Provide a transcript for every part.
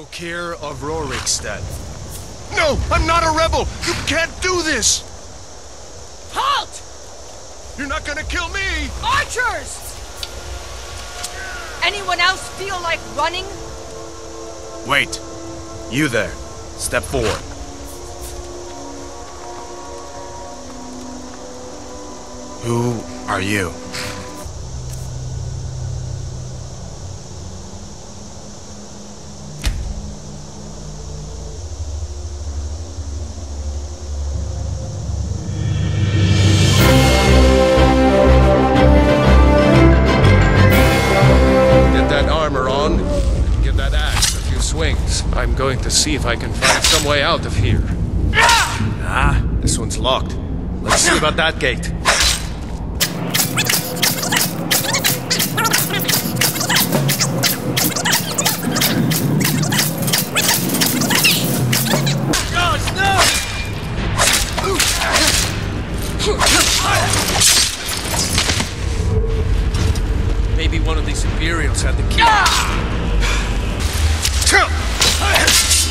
No care of Rorikstad. No, I'm not a rebel! You can't do this! Halt! You're not gonna kill me! Archers! Anyone else feel like running? Wait. You there. Step forward. Who are you? I'm going to see if I can find some way out of here. Ah, this one's locked. Let's see about that gate. Gosh, no! Maybe one of these Imperials had the key.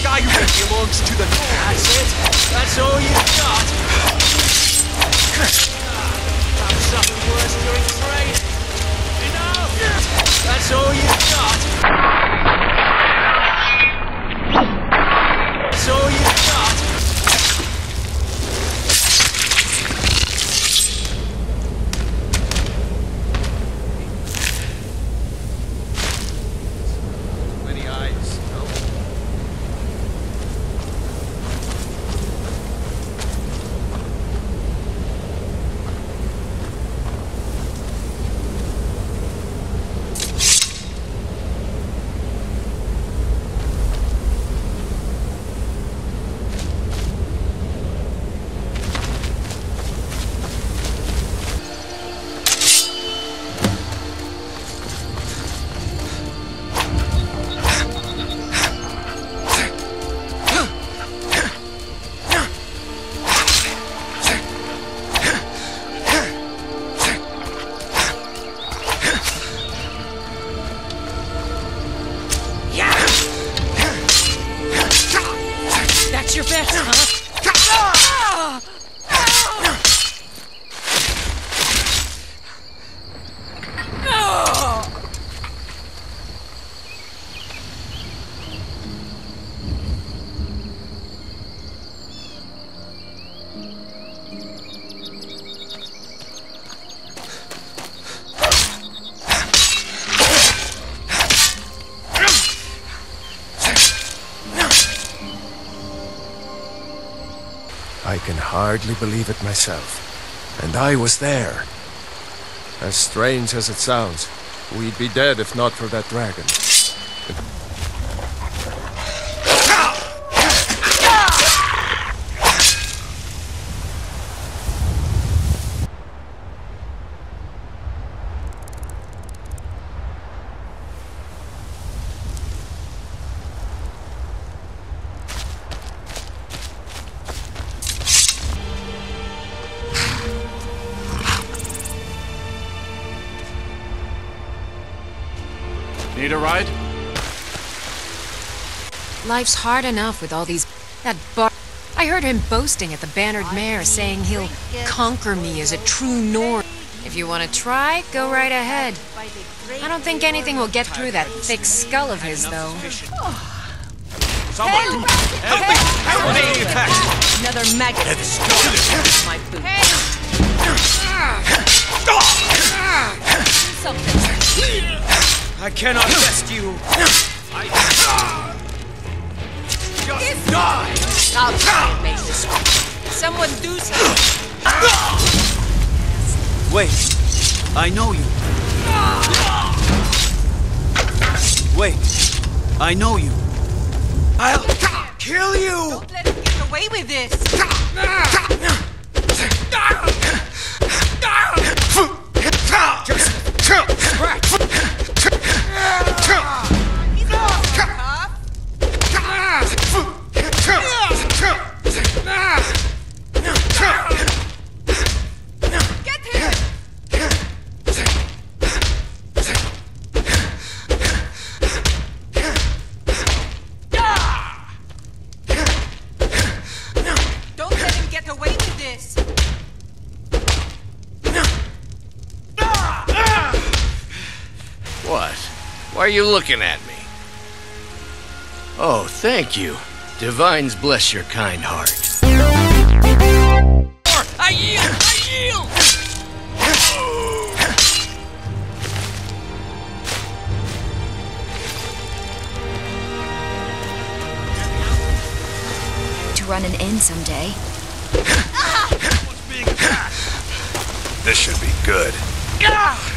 Guy who belongs to the... That's it. That's all you've got. I've suffered worse during training. Enough! That's all you've got. That's all you've got. Many eyes. Your best, huh? I can hardly believe it myself. And I was there. As strange as it sounds, we'd be dead if not for that dragon. Need a ride? Life's hard enough with all these... That bar... I heard him boasting at the Bannered Mare, saying he'll conquer me as a true North. If you want to try, go right ahead. I don't think anything will get through that thick skull of his, though. Someone! Help me! Another maggot of my boot. Something. I cannot test you! I just die! I'll try, mate. Someone do something! Wait! I know you! Wait! I know you! I'll kill you! Don't let him get away with this! Why are you looking at me? Oh, thank you. Divines bless your kind heart. I yield! I yield! To run an inn someday. This should be good.